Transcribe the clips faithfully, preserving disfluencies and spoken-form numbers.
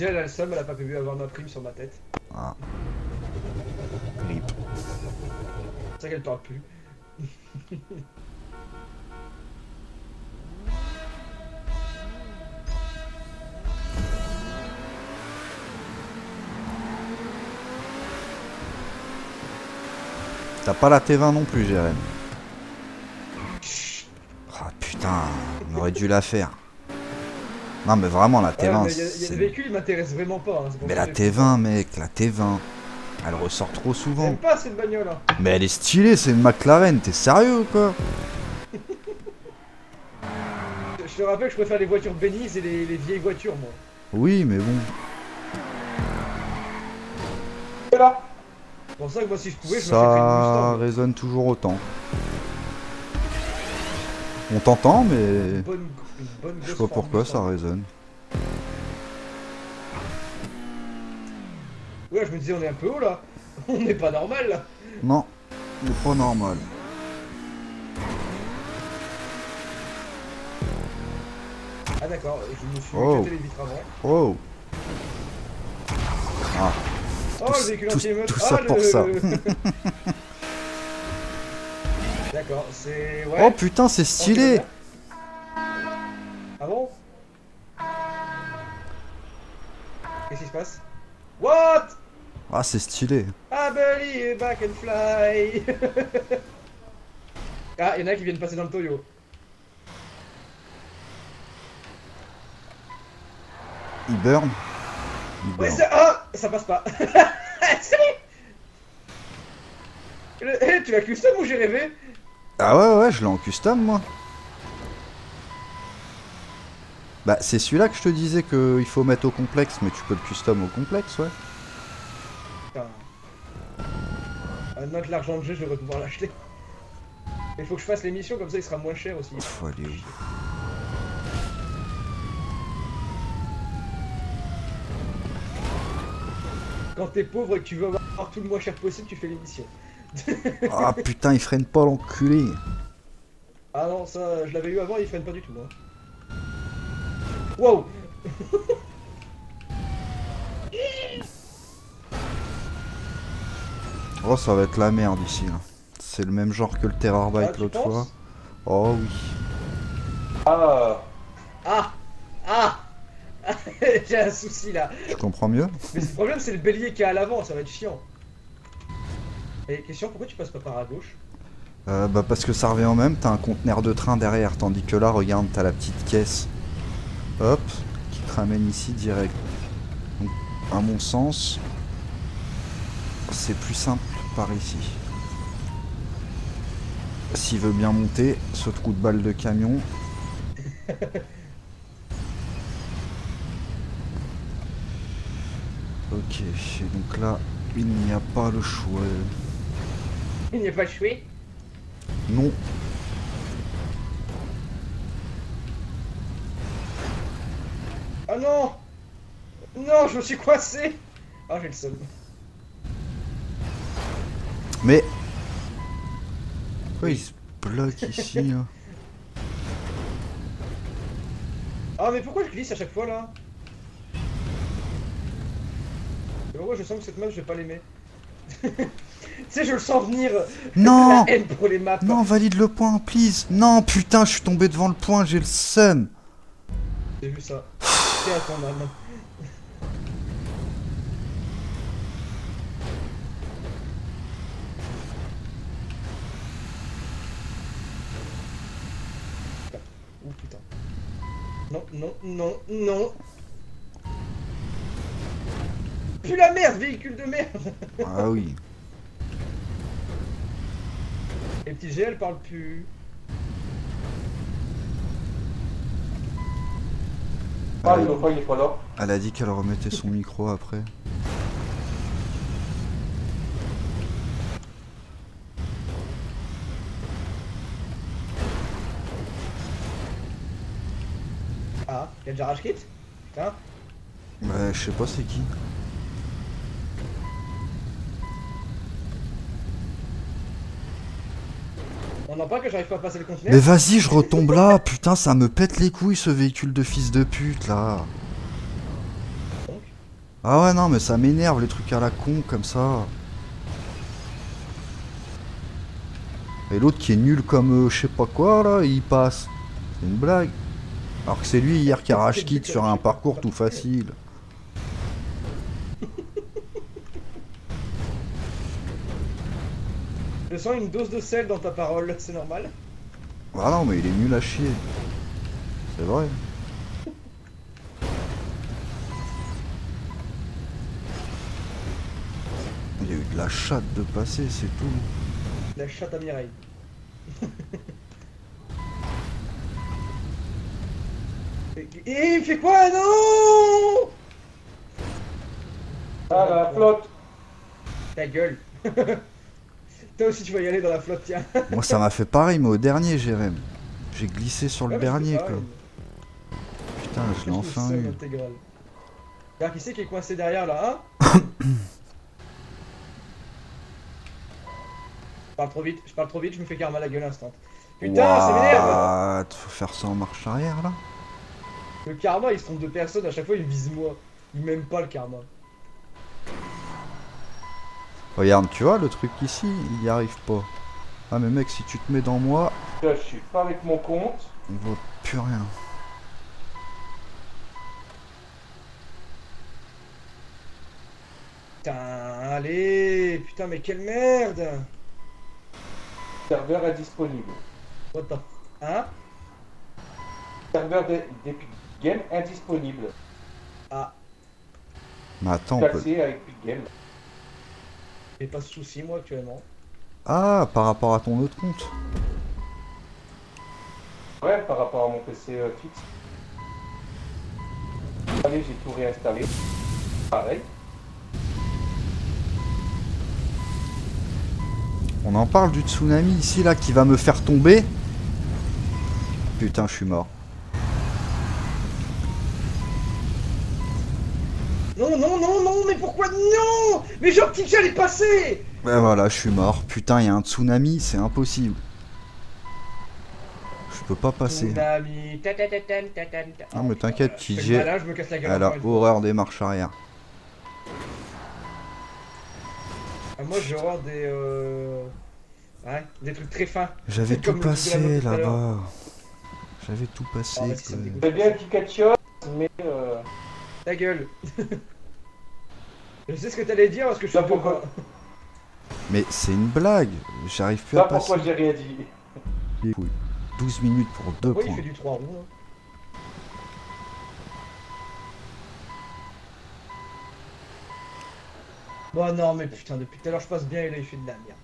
J, elle a le seum, elle a pas pu avoir ma prime sur ma tête. Ah. Rip. C'est ça qu'elle parle plus. T'as pas la T vingt non plus, Jérém. Ah oh, putain, on aurait dû la faire. Non mais vraiment la T vingt. Ouais, y a, y a le véhicule il m'intéresse vraiment pas. Hein, mais la T vingt mec, la T vingt, elle ressort trop souvent. J'aime pas cette bagnole. Hein. Mais elle est stylée, c'est une McLaren, t'es sérieux ou quoi? Je te rappelle que je préfère les voitures bénies et les, les vieilles voitures moi. Oui mais bon. Voilà. C'est pour ça que moi si je pouvais je me serais pris une Mustang. Ça résonne toujours autant. On t'entend mais une bonne, une bonne je sais pas pourquoi ça résonne. Ouais je me disais on est un peu haut là. On n'est pas normal là. Non, on n'est pas normal. Ah d'accord, je me suis oh. éclaté les vitres avant. Oh. Ah. Oh tout, le véhicule tout, anti-émeute. Tout ça ah, pour le... ça. D'accord, c'est... Ouais. Oh putain, c'est stylé. Ah bon? Qu'est-ce qui se passe? What? Ah, c'est stylé. Ah, Belly, back and fly. Ah, y'en a qui viennent passer dans le Toyo. Il burn. Il burn. Ouais, ça... Ah, ça passe pas. Le... Hey, tu l'as custom ou j'ai rêvé? Ah ouais ouais je l'ai en custom moi. Bah c'est celui-là que je te disais qu'il faut mettre au complexe, mais tu peux le custom au complexe ouais. Putain. Maintenant que l'argent que j'ai je devrais pouvoir l'acheter. Il faut que je fasse l'émission comme ça il sera moins cher aussi. Faut aller où? Quand t'es pauvre et que tu veux avoir tout le moins cher possible tu fais l'émission. Ah putain il freine pas l'enculé. Ah non ça je l'avais eu avant il freine pas du tout moi. Wow. Oh ça va être la merde ici là. C'est le même genre que le Terror Bike ah, l'autre fois. Oh oui. Ah Ah Ah J'ai un souci là. Je comprends mieux. Mais le problème c'est le bélier qui est à l'avant, ça va être chiant. Et question, pourquoi tu passes pas par à gauche? euh, Bah parce que ça revient en même, t'as un conteneur de train derrière, tandis que là, regarde, t'as la petite caisse, hop, qui te ramène ici direct. Donc, à mon sens, c'est plus simple par ici. S'il veut bien monter, ce trou de balle de camion... Ok, donc là, il n'y a pas le choix. Il n'y a pas le choix? Non. Ah oh non! Non, je me suis coincé! Ah, j'ai le seum. Mais... Pourquoi oui. il se bloque ici là? Ah mais pourquoi je glisse à chaque fois là? Et pourquoi je sens que cette map je vais pas l'aimer? Tu sais, je le sens venir. Non. La haine pour les maps. Non, valide le point, please. Non, putain, je suis tombé devant le point, j'ai le seum. J'ai vu ça. Tiens, attends, maman. Oh putain. Non, non, non, non. Pue la merde, véhicule de merde. Ah oui. Les petits G L parlent plus. Ah, il est pas, il est pas là. Elle a dit qu'elle remettait son micro après. Ah, y'a déjà rage kit? Putain. Bah, je sais pas c'est qui. On n'en parle que j'arrive pas à passer le conteneur. Mais vas-y, je retombe là, putain, ça me pète les couilles ce véhicule de fils de pute là. Donc Ah ouais, non, mais ça m'énerve les trucs à la con comme ça. Et l'autre qui est nul comme euh, je sais pas quoi là, il passe. C'est une blague. Alors que c'est lui hier qui a rage quitte sur un parcours tout facile. Je sens une dose de sel dans ta parole, c'est normal. Ah non mais il est nul à chier. C'est vrai. Il y a eu de la chatte de passer, c'est tout. La chatte à Mireille. Et il fait quoi? Non. Ah la flotte. Ta gueule. Toi aussi tu vas y aller dans la flotte, tiens. Moi ça m'a fait pareil mais au dernier Jérém. J'ai glissé sur le ouais, dernier quoi. Putain je l'ai enfin eu. Regarde qui c'est qui est coincé derrière là hein. Je parle trop vite, je parle trop vite, je me fais karma la gueule instant. Putain c'est m'énerve. Faut faire ça en marche arrière là. Le karma il se trompe de personne, à chaque fois il vise moi. Il m'aime pas le karma. Regarde, tu vois, le truc ici, il y arrive pas. Ah mais mec, si tu te mets dans moi... Là, je suis pas avec mon compte. On voit plus rien. Putain, allez. Putain, mais quelle merde. Le serveur est disponible. Attends, hein? Le serveur d'Epic Game indisponible. Ah. Mais attends, on peut... avec Epic Game. J'ai pas de soucis moi actuellement. Ah, par rapport à ton autre compte. Ouais, par rapport à mon P C euh, fixe. Allez, j'ai tout réinstallé. Pareil. On en parle du tsunami ici là qui va me faire tomber. Putain, je suis mort. Non, non, non, non, mais pourquoi non? Mais genre, petit j'allais passer. Ben voilà, je suis mort. Putain, il y a un tsunami, c'est impossible. Je peux pas passer. Tsunami. Ta ta ta ta ta ta ta. Ah, mais t'inquiète, T J. Elle a horreur des marches arrière. Ah, moi, j'ai horreur des. Euh... Ouais, des trucs très fins. J'avais tout, tout, tout passé là-bas. J'avais tout passé. J'avais bien un petit catch-up, mais. Euh... Ta gueule. Je sais ce que t'allais dire parce que je suis pourquoi. Mais c'est une blague. J'arrive plus à passer. Pourquoi j'ai rien dit. douze minutes pour deux points. Pourquoi il fait du trois roues? Bon non mais putain depuis tout à l'heure je passe bien et là il fait de la merde.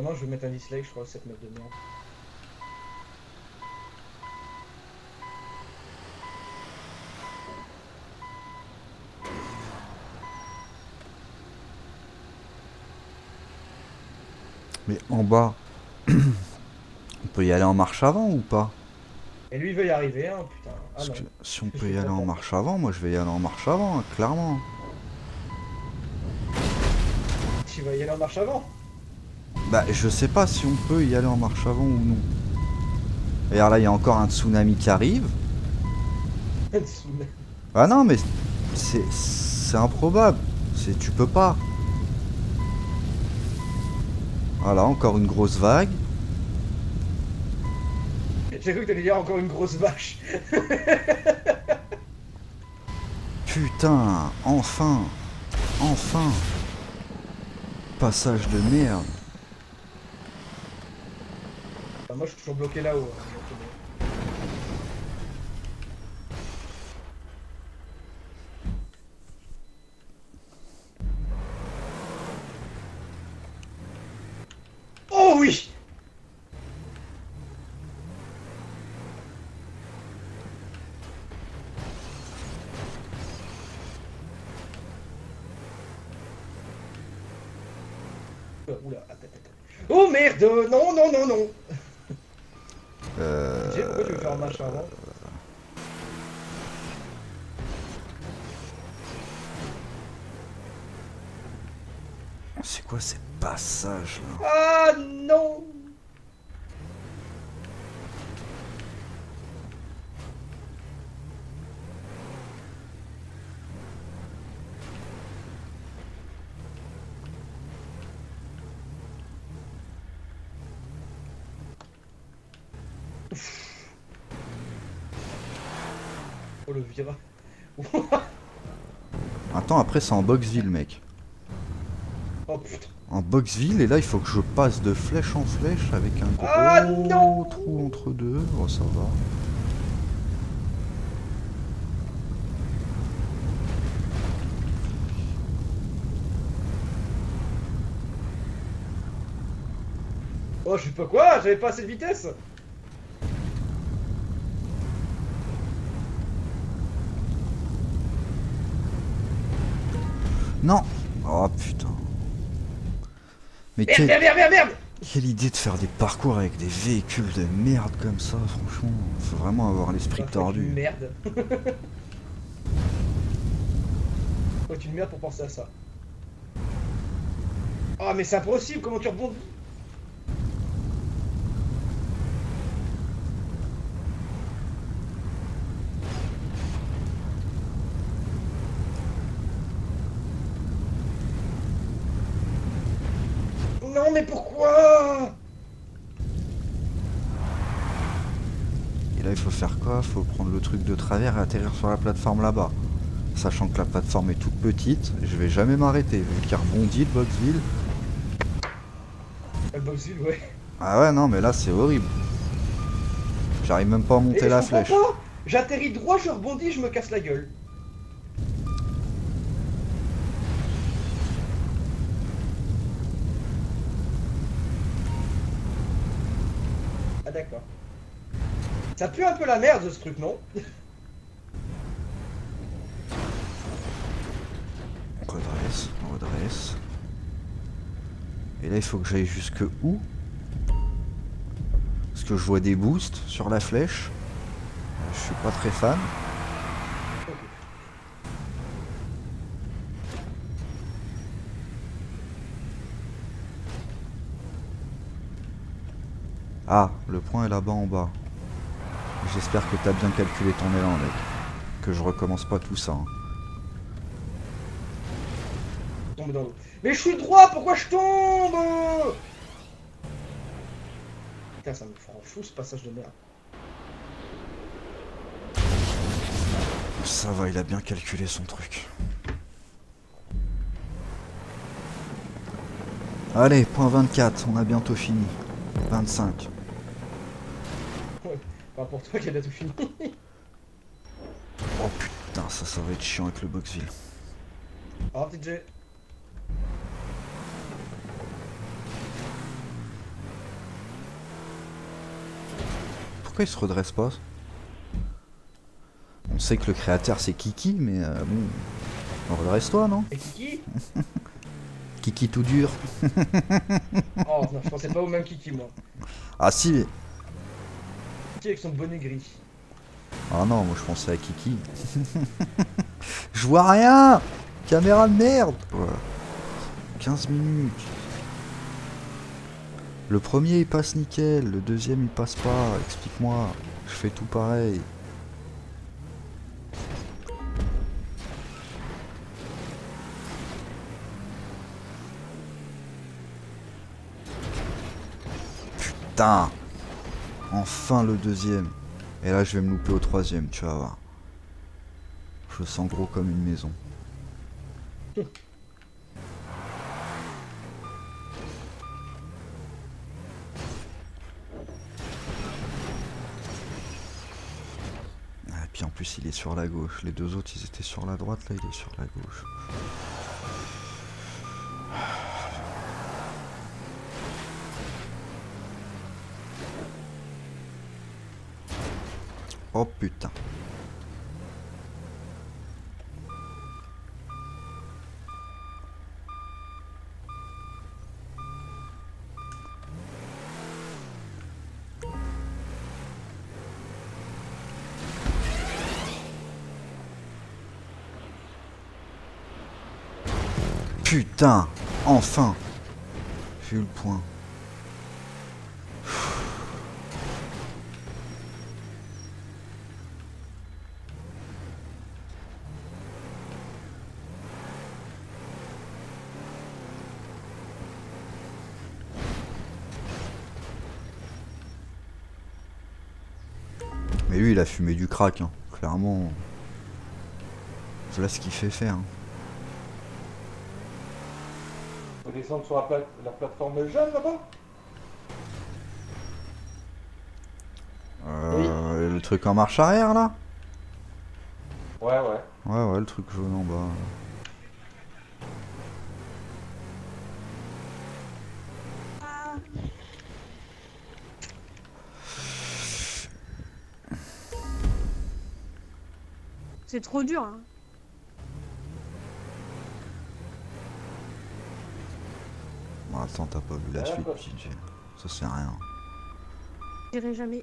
Non, je vais mettre un dislike, je crois, cette meuf de merde. Mais en bas, on peut y aller en marche avant ou pas? Et lui, il veut y arriver, hein, putain. Ah, parce que si on peut y aller en marche avant, moi je vais y aller en marche avant, hein, clairement. Tu vas y aller en marche avant? Bah je sais pas si on peut y aller en marche avant ou non. Regarde là il y a encore un tsunami qui arrive. Un tsunami. Ah non mais c'est c'est improbable. C'est tu peux pas. Voilà encore une grosse vague. J'ai cru que t'allais dire encore une grosse vache. Putain enfin enfin passage de merde. Moi je suis toujours bloqué là-haut. Oh oui. Oula, attends, attends. Oh merde, non, non, non, non. Euh... Pourquoi tu veux faire un marche avant? C'est quoi ces passages là? Ah non! Oh le vira. Attends, après c'est en Boxville mec. Oh putain. En Boxville et là il faut que je passe de flèche en flèche avec un gros ah, non trou entre deux. Oh ça va. Oh je sais pas quoi, j'avais pas assez de vitesse. Non! Oh putain! Mais merde, quel... merde, merde, merde! Quelle idée de faire des parcours avec des véhicules de merde comme ça, franchement! Faut vraiment avoir l'esprit tordu. Merde! Faut être une merde pour penser à ça. Oh, mais c'est impossible, comment tu rebondis? Non mais pourquoi? Et là il faut faire quoi? Faut prendre le truc de travers et atterrir sur la plateforme là-bas. Sachant que la plateforme est toute petite, je vais jamais m'arrêter, vu qu'il rebondit le Boxville. Le Boxville ouais. Ah ouais non mais là c'est horrible. J'arrive même pas à monter et la flèche. J'atterris droit, je rebondis, je me casse la gueule. Ah d'accord. Ça pue un peu la merde ce truc, non? On redresse, on redresse. Et là il faut que j'aille jusque où? Parce que je vois des boosts sur la flèche. Je suis pas très fan. Okay. Ah, le point est là-bas en bas. J'espère que t'as bien calculé ton élan, mec. Que je recommence pas tout ça. Hein. Tombe dans l'eau. Mais je suis droit, pourquoi je tombe? Putain, ça me rend fou ce passage de merde. Ça va, il a bien calculé son truc. Allez, point vingt-quatre, on a bientôt fini. vingt-cinq. Pas pour toi qu'elle a tout fini. Oh putain, ça, ça va être chiant avec le Boxville. Au revoir D J. Pourquoi il se redresse pas? On sait que le créateur c'est Kiki, mais euh, bon, redresse-toi non? Et Kiki Kiki tout dur. Oh non, je pensais pas au même Kiki moi. Ah si. Kiki avec son bonnet gris. Ah non, moi je pensais à Kiki. Je vois rien. Caméra de merde. Voilà. quinze minutes. Le premier il passe nickel, le deuxième il passe pas. Explique-moi, je fais tout pareil. Putain! Enfin le deuxième. Et là je vais me louper au troisième, tu vas voir. Je sens gros comme une maison. Et puis en plus il est sur la gauche. Les deux autres ils étaient sur la droite, là il est sur la gauche. Oh putain. Putain. enfin j'ai eu le point. Mais lui il a fumé du crack, hein. Clairement. Voilà ce qu'il fait faire. Hein. On descend sur la, plate la plateforme jaune là-bas. Euh, oui. Le truc en marche arrière là. Ouais ouais. Ouais ouais, le truc jaune en bas. C'est trop dur, hein. Bon, attends, t'as pas vu la ah, suite, G G. Ça sert à rien. J'irai jamais.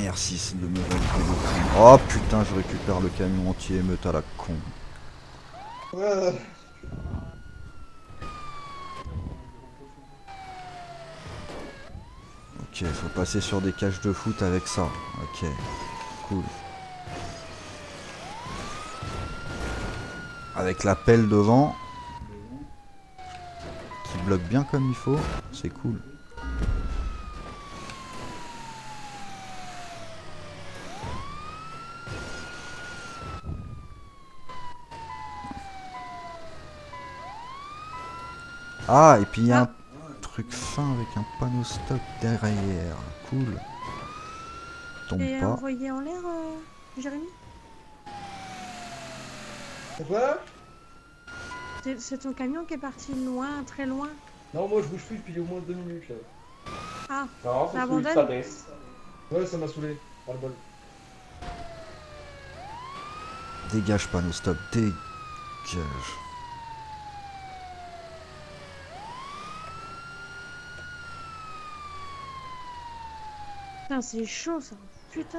Merci de me rendre. Oh putain, je récupère le camion entier, meute à la con. Ouais. Ok, faut passer sur des cages de foot avec ça. Ok, cool. Avec la pelle devant, qui bloque bien comme il faut, c'est cool. Ah, et puis il y a un truc fin avec un panneau stop derrière, cool. Tombe et pas. Envoyé en l'air, euh, Jérémy. Quoi? C'est ton camion qui est parti loin, très loin. Non, moi je bouge plus depuis au moins deux minutes là. Ah. Non, ça abandonne. Ça baisse. Ouais, ça m'a saoulé. Pas le bol. Dégage panneau stop, dégage. Putain, c'est chaud ça, putain.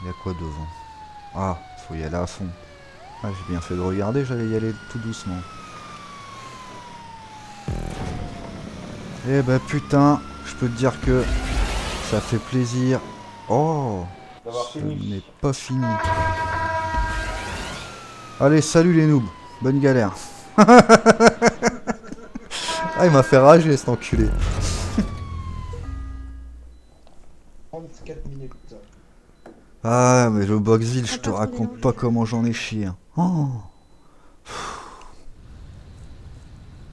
Il y a quoi devant? Ah, faut y aller à fond. Ah, j'ai bien fait de regarder, j'allais y aller tout doucement. Eh bah putain, je peux te dire que... ça fait plaisir. Oh, ce n'est pas fini. Allez, salut les noobs. Bonne galère. Ah, il m'a fait rager cet enculé. trente-quatre minutes. Ah, mais le Boxville, je te raconte pas comment j'en ai chié. Oh.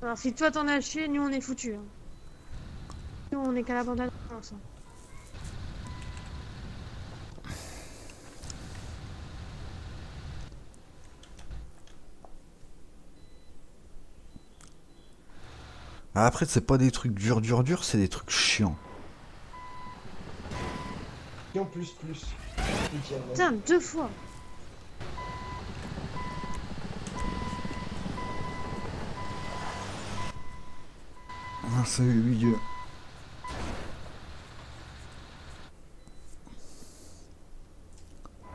Alors, si toi t'en as chié, nous on est foutus. Nous on est qu'à la bande à la France. Après, c'est pas des trucs durs, durs, durs, c'est des trucs chiants. Chiant plus, plus. Putain, deux fois. Ah, salut le milieu.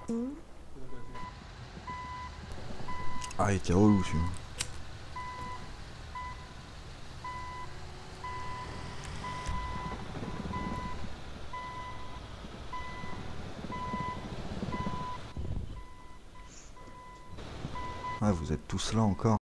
Mmh. Ah, il était relou, celui-là. Ah, vous êtes tous là encore.